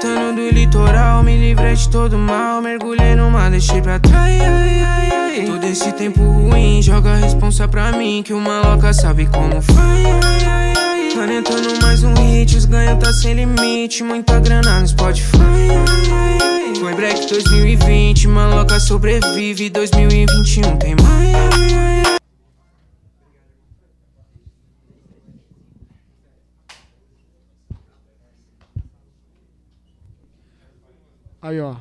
voltando do litoral, me livrei de todo mal, mergulhei no mar, deixei pra trás, ai, ai, ai. Todo esse tempo ruim, joga a responsa pra mim, que o maloca sabe como faz, ai, ai, ai. Planetando mais um hit, os ganhos tá sem limite, muita grana no Spotify, ai, ai, ai. Foi break 2020, maloca sobrevive, 2021 tem mais, ai, ai. Aí, ó.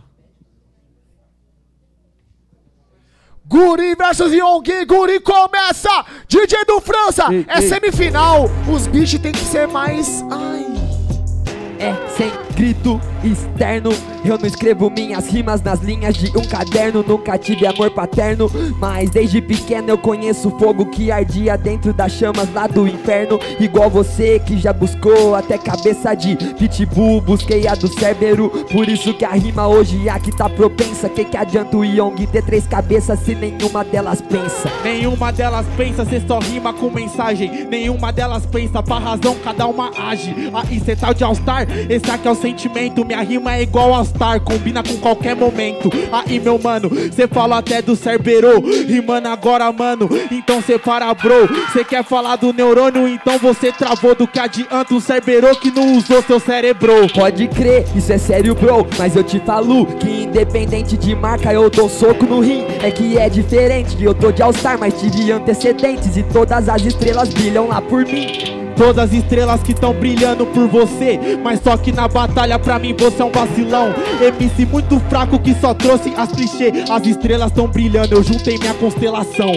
Guri versus Youngui. Guri começa. DJ do França. Ei, é ei. Semifinal. Os bichos tem que ser mais... Ai. É sem grito externo. Eu não escrevo minhas rimas nas linhas de um caderno. Nunca tive amor paterno, mas desde pequeno eu conheço o fogo que ardia dentro das chamas lá do inferno. Igual você que já buscou até cabeça de pitbull, busquei a do Cérbero. Por isso que a rima hoje é a que tá propensa. Que adianta o Youngui ter três cabeças se nenhuma delas pensa? Nenhuma delas pensa, cê só rima com mensagem. Nenhuma delas pensa, pra razão cada uma age. Aí cê tá de All Star? Esse aqui é o sentimento, minha rima é igual All Star, combina com qualquer momento. Aí meu mano, cê fala até do Cerbero, rimando agora mano, então cê para bro. Cê quer falar do neurônio, então você travou. Do que adianta um Cerbero que não usou seu cérebro? Pode crer, isso é sério bro, mas eu te falo que independente de marca eu dou soco no rim. É que é diferente, eu tô de All Star, mas tive antecedentes e todas as estrelas brilham lá por mim. Todas as estrelas que estão brilhando por você, mas só que na batalha pra mim você é um vacilão. MC muito fraco que só trouxe as clichês. As estrelas estão brilhando, eu juntei minha constelação.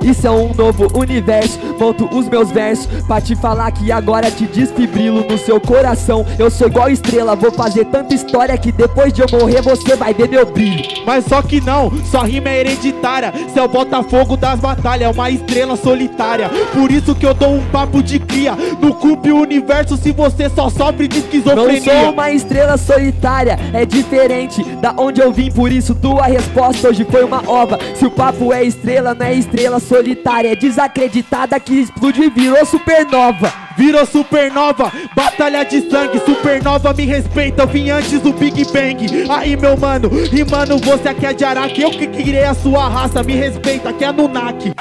Isso é um novo universo, monto os meus versos pra te falar que agora te desfibrilo no seu coração. Eu sou igual estrela, vou fazer tanta história que depois de eu morrer você vai ver meu brilho. Mas só que não, sua rima é hereditária, cê é o Botafogo das batalhas, é uma estrela solitária. Por isso que eu dou um papo de cria, no cupe o universo se você só sofre de esquizofrenia. Não sou uma estrela solitária, é diferente da onde eu vim, por isso tua resposta hoje foi uma ova. Se o papo é estrela, não é estrela solitária, é desacreditada que explode e virou supernova. Virou supernova, batalha de sangue, supernova me respeita, eu vim antes do Big Bang. Aí meu mano, e mano você aqui é de Araque, eu que criei a sua raça, me respeita, que é Nunak.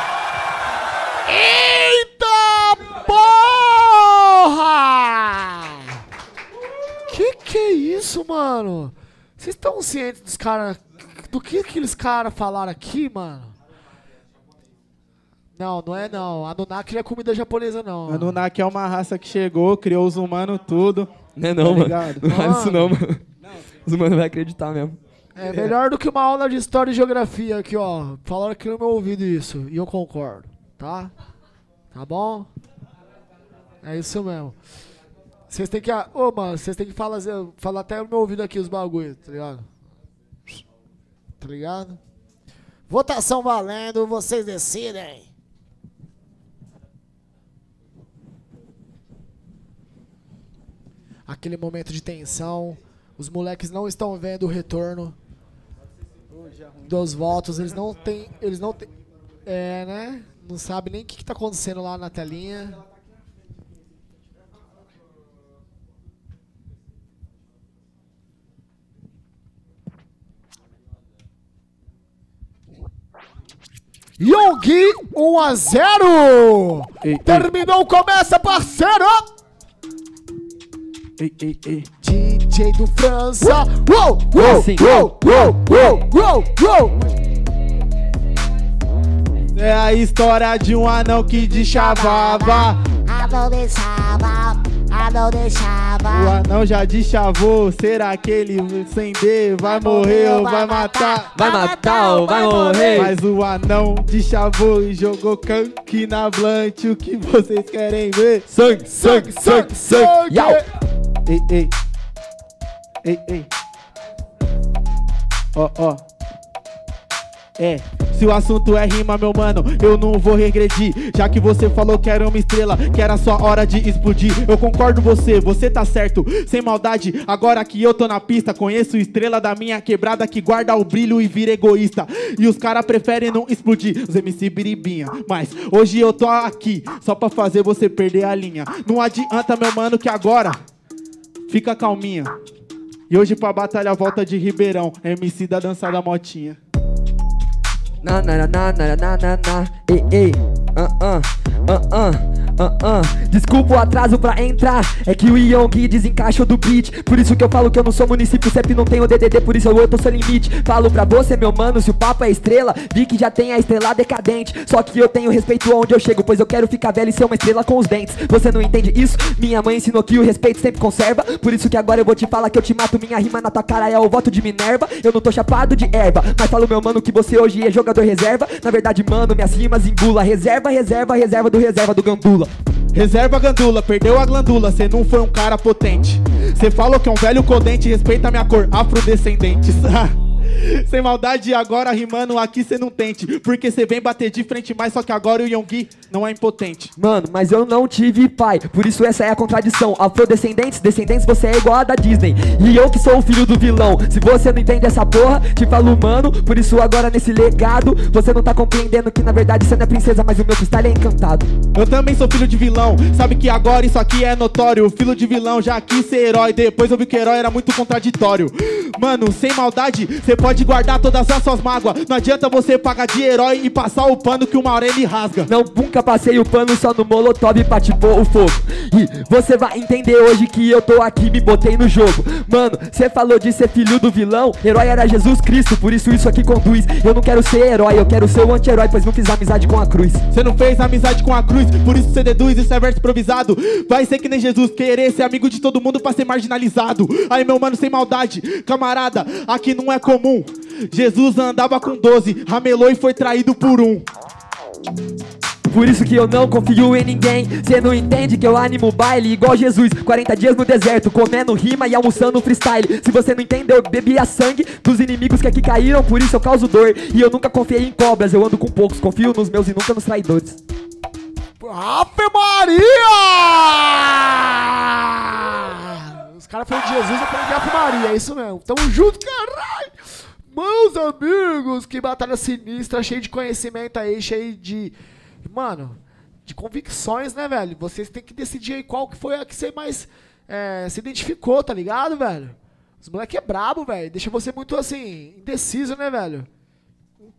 Eita porra! Que é isso, mano? Vocês estão cientes dos caras, do que aqueles caras falaram aqui, mano? Não, não é não. Anunnaki não é comida japonesa, não. Anunnaki é uma raça que chegou, criou os humanos, tudo. Não é não, mano. Não fala isso não, mano. Os humanos vão acreditar mesmo. É melhor do que uma aula de história e geografia aqui, ó. Falaram aqui no meu ouvido isso, e eu concordo, tá? Tá bom? É isso mesmo. Vocês têm que... Ô, mano, vocês têm que falar até no meu ouvido aqui os bagulho, tá ligado? Tá ligado? Votação valendo, vocês decidem. Aquele momento de tensão, os moleques não estão vendo o retorno dos votos, eles não têm, é, né? Não sabe nem o que está acontecendo lá na telinha. Youngui 1-0. Terminou, começa parceiro. Ei, ei, ei. DJ do França. Uou, uou, assim. Uou, uou, uou, uou, uou. É a história de um anão que deschavava. Anão deixava, anão deixava. O anão já deschavou. Será que ele acender? Vai morrer ou vai matar? Vai matar ou vai morrer? Mas o anão deschavou e jogou canque na blante. O que vocês querem ver? Sangue, sangue, sangue, sangue. Ei, ei, ei, ei, ó, ó, é, se o assunto é rima, meu mano, eu não vou regredir. Já que você falou que era uma estrela, que era só hora de explodir, eu concordo você, você tá certo, sem maldade. Agora que eu tô na pista, conheço estrela da minha quebrada que guarda o brilho e vira egoísta. E os caras preferem não explodir, os MC biribinha. Mas hoje eu tô aqui, só pra fazer você perder a linha. Não adianta, meu mano, que agora... Fica calminha, E hoje pra batalha volta de Ribeirão, MC da dança da motinha. Na na na na na na na na. Ei ei, Desculpa o atraso pra entrar. É que o Youngui desencaixou do beat. Por isso que eu falo que eu não sou município, CEP não tem o DDD, por isso eu tô sem limite. Falo pra você, meu mano, se o papo é estrela, vi que já tem a estrela decadente. Só que eu tenho respeito aonde eu chego, pois eu quero ficar velho e ser uma estrela com os dentes. Você não entende isso? Minha mãe ensinou que o respeito sempre conserva. Por isso que agora eu vou te falar que eu te mato. Minha rima na tua cara é o voto de Minerva. Eu não tô chapado de erva, mas falo, meu mano, que você hoje é jogador reserva. Na verdade, mano, minhas rimas engula. Reserva, reserva, reserva do gandula. Reserva gandula, perdeu a glandula, cê não foi um cara potente. Cê falou que é um velho codente, respeita minha cor, afrodescendentes. Sem maldade agora, rimando aqui cê não tente, porque cê vem bater de frente, mas só que agora o Youngui não é impotente. Mano, mas eu não tive pai, por isso essa é a contradição. Afrodescendentes, descendentes, você é igual a da Disney, e eu que sou o filho do vilão. Se você não entende essa porra, te falo, mano, por isso agora nesse legado você não tá compreendendo que na verdade cê não é princesa, mas o meu freestyle é encantado. Eu também sou filho de vilão, sabe que agora isso aqui é notório. Filho de vilão, já quis ser herói, depois eu vi que herói era muito contraditório. Mano, sem maldade, cê pode guardar todas as suas mágoas. Não adianta você pagar de herói e passar o pano que uma orelha rasga. Não, nunca passei o pano, só no molotov pra te pôr o fogo. E você vai entender hoje que eu tô aqui, me botei no jogo. Mano, cê falou de ser filho do vilão, herói era Jesus Cristo, por isso isso aqui conduz. Eu não quero ser herói, eu quero ser o anti-herói, pois não fiz amizade com a cruz. Cê não fez amizade com a cruz, por isso cê deduz, isso é verso improvisado. Vai ser que nem Jesus, querer ser amigo de todo mundo pra ser marginalizado. Aí, meu mano, sem maldade, camarada, aqui não é comum. Jesus andava com 12, ramelou e foi traído por um. Por isso que eu não confio em ninguém. Cê não entende que eu animo o baile igual Jesus, 40 dias no deserto, comendo rima e almoçando freestyle. Se você não entende, eu bebi a sangue dos inimigos que aqui caíram, por isso eu causo dor. E eu nunca confiei em cobras, eu ando com poucos, confio nos meus e nunca nos traidores. Ave Maria! Os caras falam de Jesus, eu falei de Ave Maria, é isso mesmo. Tamo junto, caralho! Meus amigos, que batalha sinistra, cheio de conhecimento aí, cheio de, mano, de convicções, né, velho? Vocês têm que decidir aí qual que foi a que você mais se identificou, tá ligado, velho? Os moleque é brabo, velho, deixa você muito, assim, indeciso, né, velho?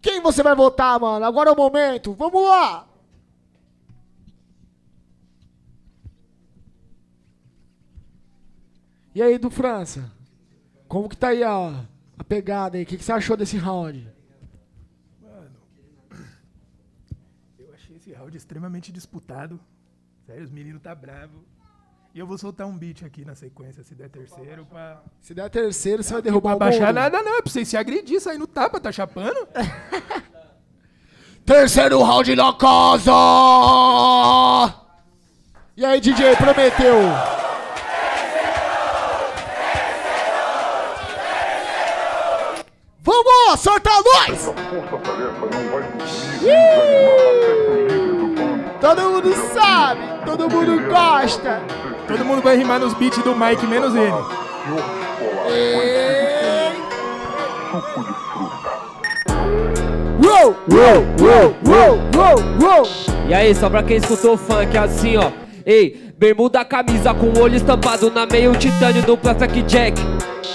Quem você vai votar, mano? Agora é o momento, vamos lá! E aí, do França? Como que tá aí, ó? A pegada aí, o que você achou desse round? Mano, eu achei esse round extremamente disputado. Sério, os meninos tá bravo. E eu vou soltar um beat aqui na sequência, se der terceiro, pra... Se der terceiro, você vai derrubar o baixar nada não, é pra vocês se agredir, sair no tapa, tá chapando? Terceiro round na casa! E aí, DJ, prometeu! Vamos, solta a luz! Todo mundo sabe, todo mundo gosta. Todo mundo vai rimar nos beats do Mike, menos ele. Uou, uou, uou, uou, uou, uou. E aí, só pra quem escutou funk assim, ó. Ei, bermuda, camisa com o olho estampado na meia, o titânio do Plastic Jack.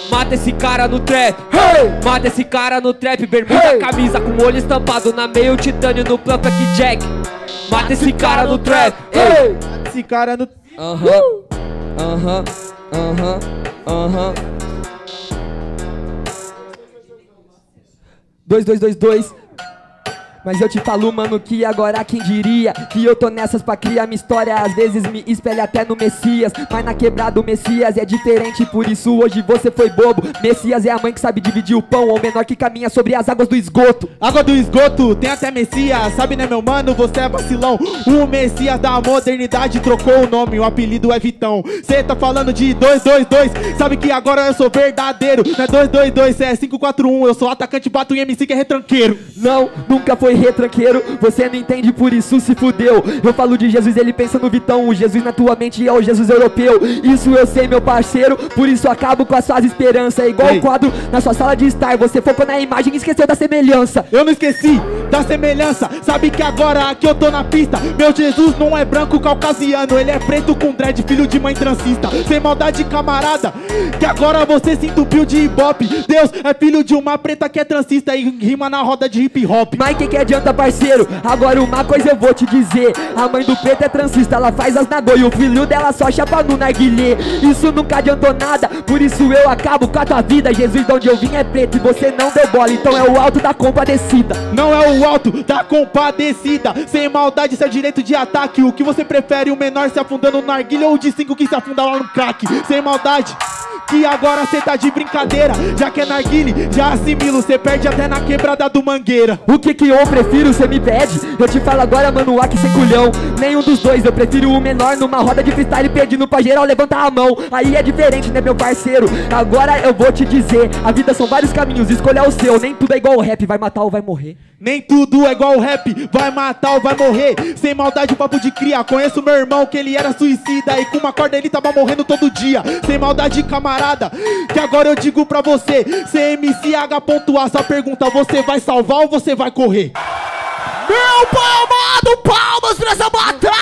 Mata esse cara no trap, hey! Mata esse cara no trap, bermuda, hey! Camisa com o olho estampado na meia, o titânio no planta que Jack. Mata esse cara no trap, hey! Mata esse cara no... Aham. 2, 2, 2, 2. Mas eu te falo, mano, que agora quem diria que eu tô nessas pra criar minha história. Às vezes me espelha até no Messias, mas na quebrada o Messias é diferente, por isso hoje você foi bobo. Messias é a mãe que sabe dividir o pão, ou menor que caminha sobre as águas do esgoto. Água do esgoto, tem até Messias, sabe, né, meu mano, você é vacilão. O Messias da modernidade trocou o nome, o apelido é Vitão. Cê tá falando de 2, 2, 2, sabe que agora eu sou verdadeiro. Não é 2, 2, 2, cê é 5, 4, 1, eu sou atacante, bato em MC que é retranqueiro. Não, nunca foi foi retranqueiro, você não entende, por isso se fudeu. Eu falo de Jesus, ele pensa no Vitão. O Jesus na tua mente é o Jesus europeu. Isso eu sei, meu parceiro, por isso acabo com as suas esperanças. É igual o quadro na sua sala de estar. Você focou na imagem e esqueceu da semelhança. Eu não esqueci da semelhança. Sabe que agora aqui eu tô na pista. Meu Jesus não é branco caucasiano, ele é preto com dread, filho de mãe transista. Sem maldade, camarada, que agora você se entupiu de ibope. Deus é filho de uma preta que é transista e rima na roda de hip hop. Mas que adianta, parceiro? Agora uma coisa eu vou te dizer: a mãe do preto é transista, ela faz as nagô e o filho dela só chapa no narguilé. Isso nunca adiantou nada, por isso eu acabo com a tua vida. Jesus, de onde eu vim é preto e você não deu bola, então é o alto da compadecida. Não é o alto da compadecida. Sem maldade, seu direito de ataque. O que você prefere, o menor se afundando no narguilé ou o de 5 que se afunda lá no crack? Sem maldade, que agora cê tá de brincadeira. Já que é narguile, já assimilo, cê perde até na quebrada do Mangueira. O que eu prefiro, cê me pede? Eu te falo agora, mano, aqui sem culhão. Nenhum dos dois, eu prefiro o menor. Numa roda de freestyle pedindo pra geral levantar a mão. Aí é diferente, né, meu parceiro? Agora eu vou te dizer, a vida são vários caminhos, escolha o seu. Nem tudo é igual o rap, vai matar ou vai morrer. Nem tudo é igual o rap, vai matar ou vai morrer. Sem maldade, papo de cria. Conheço meu irmão que ele era suicida e com uma corda ele tava morrendo todo dia. Sem maldade, camarada, que agora eu digo pra você: CMCH.A, só pergunta, você vai salvar ou você vai correr? Meu palmado, palmas pra essa batalha!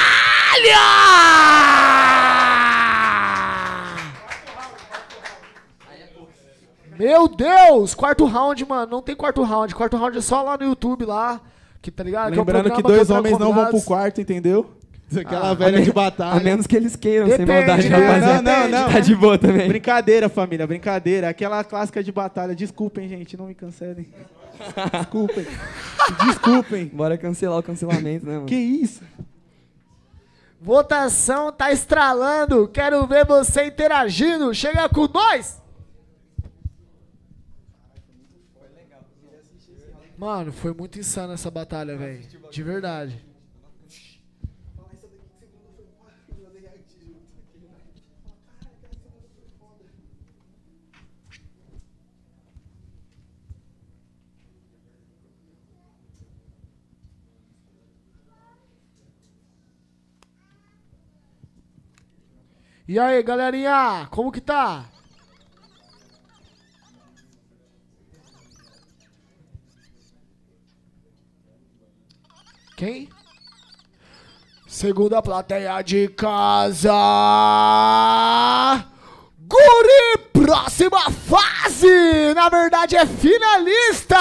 Meu Deus, quarto round, mano, não tem quarto round. Quarto round é só lá no YouTube, lá, que tá ligado? Lembrando que dois homens não vão pro quarto, entendeu? Aquela velha de batalha. A menos que eles queiram, depende, sem maldade, né? Rapaziada. Não. Tá de boa também. Brincadeira, família, brincadeira. Aquela clássica de batalha. Desculpem, gente, não me cancelem. Desculpem. Desculpem. Bora cancelar o cancelamento, né, mano? Que isso? Votação tá estralando. Quero ver você interagindo. Chega com nós! Mano, foi muito insano essa batalha, velho. De verdade. E aí, galerinha, como que tá? Quem? Segunda plateia de casa. Guri, próxima fase. Na verdade é finalista.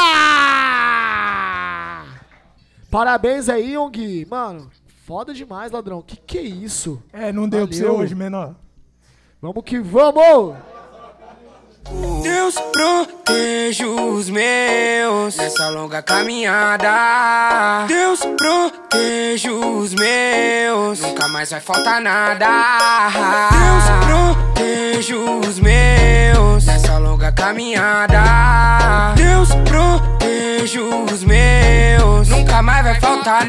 Parabéns aí, Youngui, mano. Foda demais, ladrão. Que é isso? É, não deu pra você hoje, menor. Vamos que vamos! Deus proteja os meus nessa longa caminhada. Deus proteja os meus, nunca mais vai faltar nada. Deus proteja os meus nessa longa caminhada. Deus proteja os meus, nunca mais vai faltar nada.